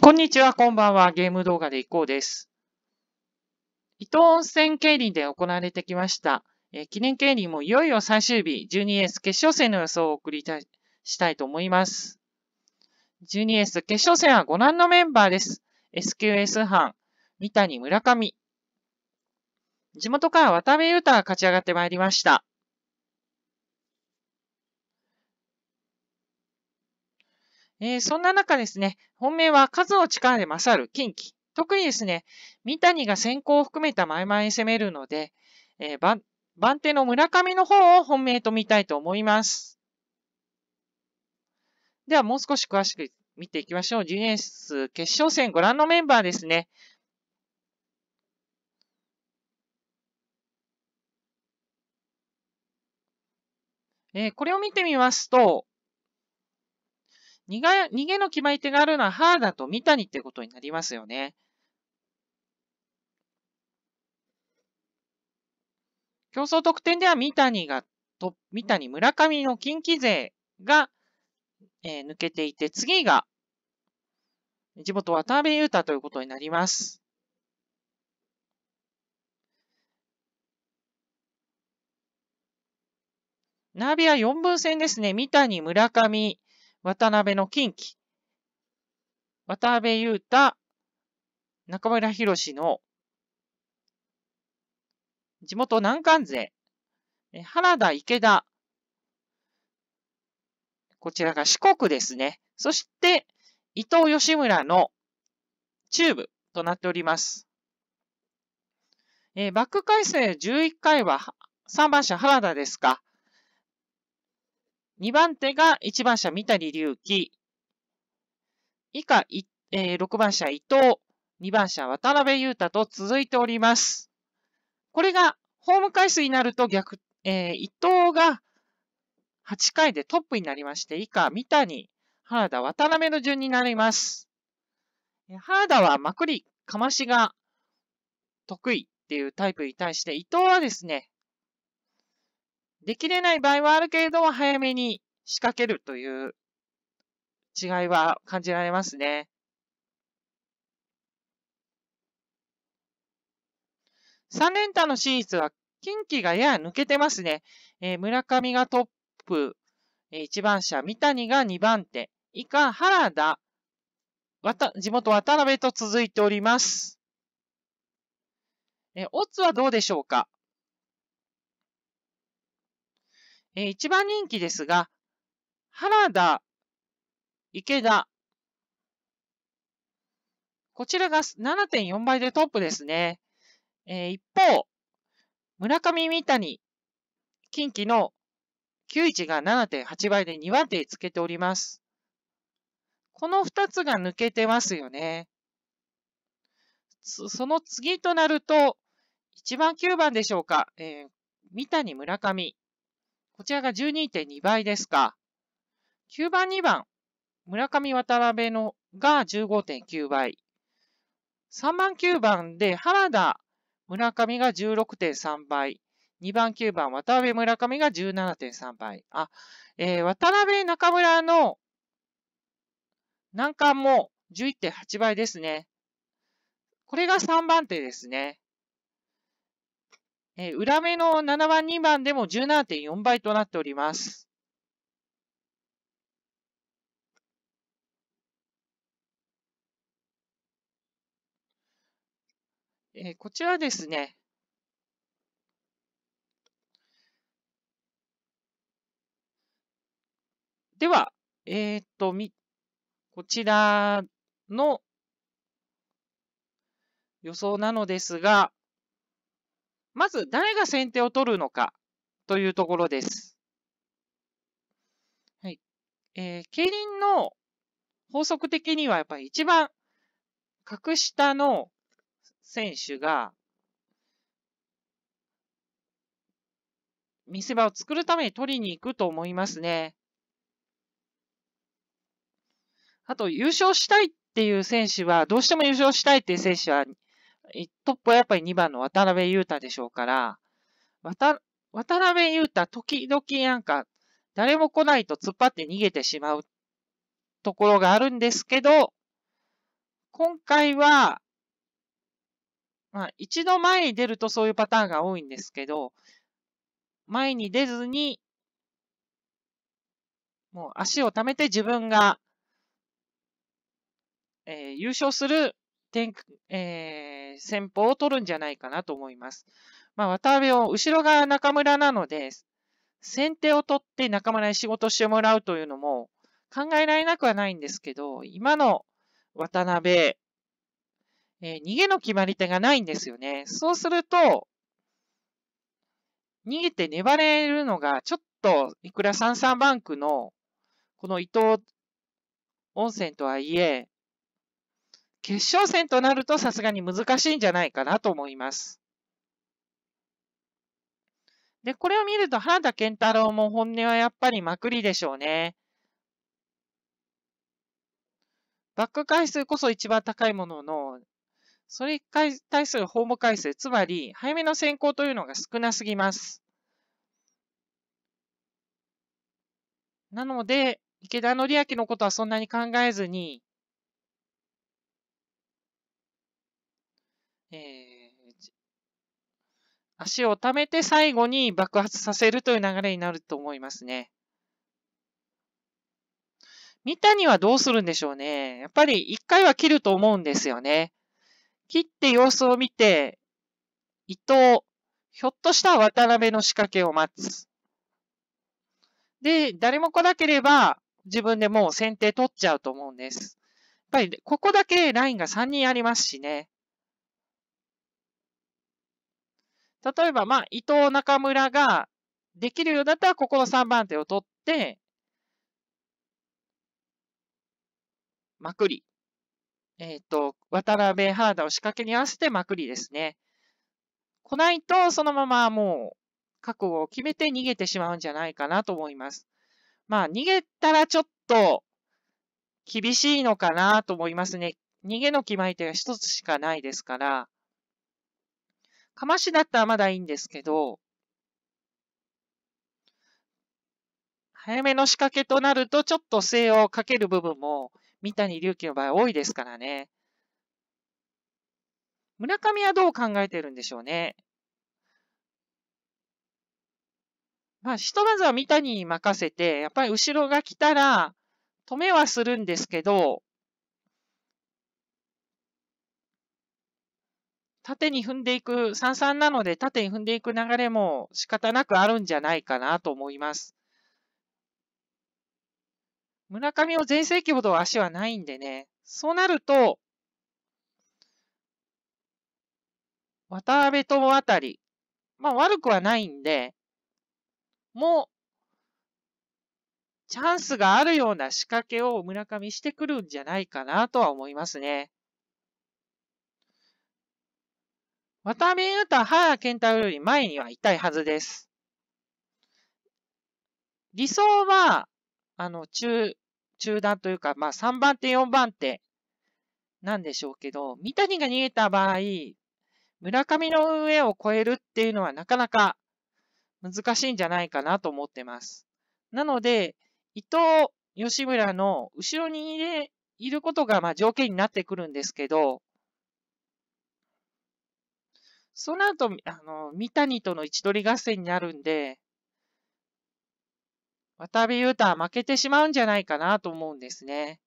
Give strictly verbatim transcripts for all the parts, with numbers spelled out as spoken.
こんにちは、こんばんは。ゲーム動画でいこうです。伊東温泉競輪で行われてきました、えー、記念競輪もいよいよ最終日、じゅうにエース決勝戦の予想をお送りたいしたいと思います。じゅうにエース決勝戦はご覧のメンバーです。エスキューエス 班、三谷、村上。地元から渡辺裕太が勝ち上がってまいりました。えー、そんな中ですね、本命は数の力で勝る近畿。特にですね、三谷が先行を含めた前々に攻めるので、えー、番、番手の村上の方を本命と見たいと思います。ではもう少し詳しく見ていきましょう。じゅうにエース決勝戦ご覧のメンバーですね。えー、これを見てみますと、逃げ、逃げの決まり手があるのは原田と三谷ってことになりますよね。競争得点では三谷がと、三谷、村上の近畿勢が、えー、抜けていて、次が地元渡辺裕太ということになります。ナビはよんぶん戦ですね。三谷、村上、渡辺の近畿。渡辺裕太、中村宏の地元南関勢。原田、池田。こちらが四国ですね。そして、伊藤吉村の中部となっております。えー、バック回数じゅういっかいはさんばんしゃ原田ですか。にばんてがいちばんしゃ三谷龍輝。以下、えー、ろくばんしゃ伊藤、にばんしゃ渡辺裕太と続いております。これがホーム回数になると逆、えー、伊藤がはちかいでトップになりまして、以下、三谷、原田、渡辺の順になります。原田はまくり、かましが得意っていうタイプに対して、伊藤はですね、できれない場合はあるけれども、早めに仕掛けるという違いは感じられますね。さんれんたんのシリーズは、近畿がやや抜けてますね。えー、村上がトップ、えー、いちばんしゃ、三谷がにばんて、以下、原田、わた地元渡辺と続いております。えー、オッズはどうでしょうか。えー、いちばんにんきですが、原田、池田。こちらが ななてんよんばいでトップですね。えー、一方、村上、三谷、近畿のきゅういちが ななてんはちばいでにばんてつけております。このふたつが抜けてますよね。そ, その次となると、いちばんきゅうばんでしょうか。えー、三谷、村上。こちらが じゅうにてんにばいですか。きゅうばんにばん、村上渡辺のが じゅうごてんきゅうばい。さんばんきゅうばんで原田村上が じゅうろくてんさんばい。にばんきゅうばん渡辺村上が じゅうななてんさんばい。あ、えー、渡辺中村の難関も じゅういってんはちばいですね。これがさんばんてですね。えー、裏目のななばんにばんでも じゅうななてんよんばいとなっております。えー、こちらですね。では、えー、っと、み、こちらの予想なのですが、まず、誰が先手を取るのかというところです。はい。えー、競輪の法則的には、やっぱり一番格下の選手が見せ場を作るために取りに行くと思いますね。あと、優勝したいっていう選手は、どうしても優勝したいっていう選手は、トップはやっぱりにばんの渡辺裕太でしょうから、渡辺裕太、時々なんか、誰も来ないと突っ張って逃げてしまうところがあるんですけど、今回は、まあ、一度前に出るとそういうパターンが多いんですけど、前に出ずに、もう足を溜めて自分が、えー、優勝する展、えー、戦法を取るんじゃないかなと思います。まあ、渡辺を、後ろが中村なので、先手を取って中村に仕事してもらうというのも考えられなくはないんですけど、今の渡辺、えー、逃げの決まり手がないんですよね。そうすると、逃げて粘れるのが、ちょっと、いくらさんさんバンクの、この伊藤温泉とはいえ、決勝戦となるとさすがに難しいんじゃないかなと思います。で、これを見ると原田健太郎も本音はやっぱりまくりでしょうね。バック回数こそ一番高いものの、それに対するホーム回数、つまり早めの先行というのが少なすぎます。なので、池田典明のことはそんなに考えずに、えー、足を溜めて最後に爆発させるという流れになると思いますね。三谷はどうするんでしょうね。やっぱり一回は切ると思うんですよね。切って様子を見て、伊藤、ひょっとしたら渡辺の仕掛けを待つ。で、誰も来なければ自分でもう先手取っちゃうと思うんです。やっぱりここだけラインがさんにんありますしね。例えば、まあ、伊藤、中村ができるようだったら、ここのさんばん手を取って、まくり。えっと、渡辺、原田を仕掛けに合わせてまくりですね。来ないと、そのままもう、覚悟を決めて逃げてしまうんじゃないかなと思います。まあ、逃げたらちょっと、厳しいのかなと思いますね。逃げの決まり手が一つしかないですから。かましだったらまだいいんですけど、早めの仕掛けとなると、ちょっと精をかける部分も、三谷龍輝の場合多いですからね。村上はどう考えてるんでしょうね。まあ、ひとまずは三谷に任せて、やっぱり後ろが来たら、止めはするんですけど、縦に踏んでいく、さんさんなので縦に踏んでいく流れも仕方なくあるんじゃないかなと思います。村上も全盛期ほど足はないんでね。そうなると、渡辺友あたり、まあ悪くはないんで、もう、チャンスがあるような仕掛けを村上してくるんじゃないかなとは思いますね。渡辺裕太は原田健太郎より前にはいたいはずです。理想は、あの、中、中段というか、まあ、さんばん手、よんばん手なんでしょうけど、三谷が逃げた場合、村上の上を越えるっていうのはなかなか難しいんじゃないかなと思ってます。なので、伊藤、吉村の後ろにいることがまあ条件になってくるんですけど、その後、あの、三谷との位置取り合戦になるんで、渡辺裕太は負けてしまうんじゃないかなと思うんですね。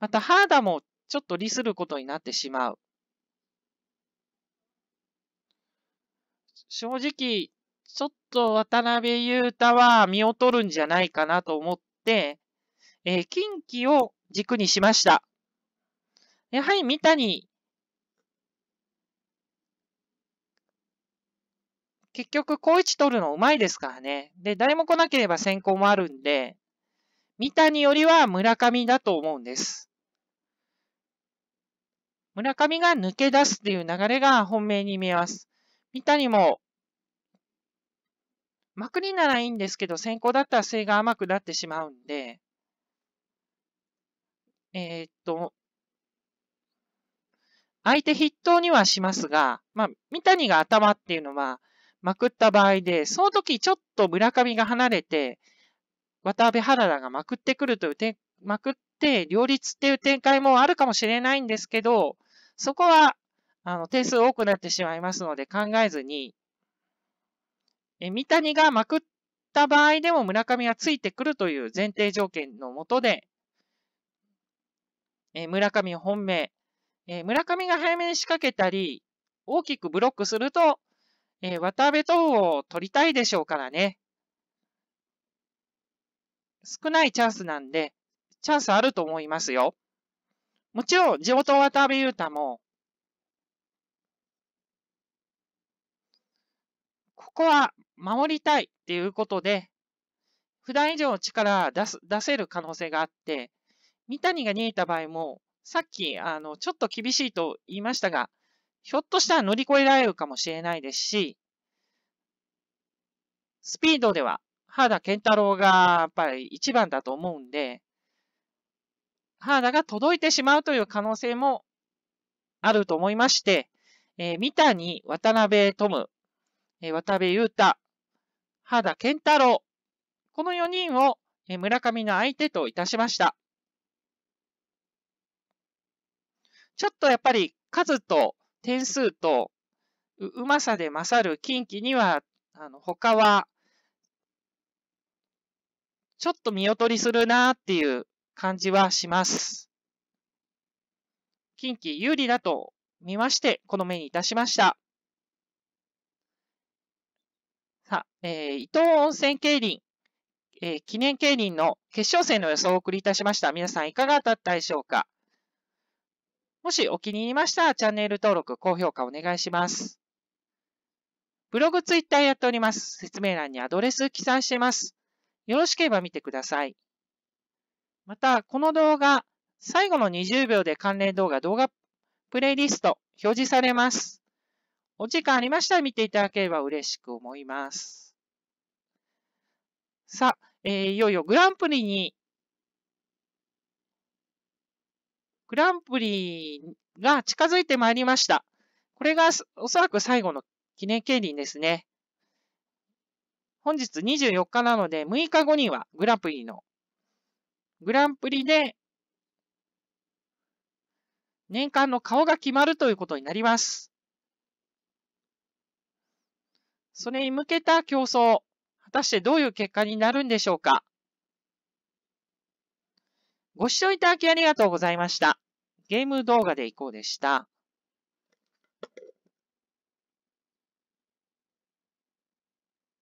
また、原田もちょっと利することになってしまう。正直、ちょっと渡辺裕太は身を取るんじゃないかなと思って、えー、近畿を軸にしました。やはり三谷、結局、好位置取るのうまいですからね。で、誰も来なければ先行もあるんで、三谷よりは村上だと思うんです。村上が抜け出すっていう流れが本命に見えます。三谷も、まくりならいいんですけど、先行だったら精が甘くなってしまうんで、えー、っと、相手筆頭にはしますが、まあ、三谷が頭っていうのは、まくった場合で、その時ちょっと村上が離れて、渡部原田がまくってくるという点、まくって両立っていう展開もあるかもしれないんですけど、そこは、あの、点数多くなってしまいますので考えずに、え、三谷がまくった場合でも村上がついてくるという前提条件のもとで、え、村上本命、え、村上が早めに仕掛けたり、大きくブロックすると、え、渡部等を取りたいでしょうからね。少ないチャンスなんで、チャンスあると思いますよ。もちろん、地元渡部裕太も、ここは守りたいっていうことで、普段以上の力を出す、出せる可能性があって、三谷が逃げた場合も、さっき、あの、ちょっと厳しいと言いましたが、ひょっとしたら乗り越えられるかもしれないですし、スピードでは、原田健太郎がやっぱり一番だと思うんで、原田が届いてしまうという可能性もあると思いまして、えー、三谷、渡辺智、えー、渡辺裕太、原田健太郎、このよにんを村上の相手といたしました。ちょっとやっぱり数と点数とうまさで勝る近畿には、あの他は、ちょっと見劣りするなーっていう感じはします。近畿有利だと見まして、この目にいたしました。さあ、えー、伊東温泉競輪、えー、記念競輪の決勝戦の予想をお送りいたしました。皆さんいかがだったでしょうか？もしお気に入りましたらチャンネル登録、高評価お願いします。ブログ、ツイッターやっております。説明欄にアドレス記載しています。よろしければ見てください。また、この動画、最後のにじゅうびょうで関連動画、動画プレイリスト表示されます。お時間ありましたら見ていただければ嬉しく思います。さあ、えー、いよいよグランプリに、グランプリが近づいてまいりました。これがおそらく最後の記念競輪ですね。本日にじゅうよっかなので、むいかごにはグランプリの、グランプリで、年間の顔が決まるということになります。それに向けた競争、果たしてどういう結果になるんでしょうか。ご視聴いただきありがとうございました。ゲーム動画でいこうでした。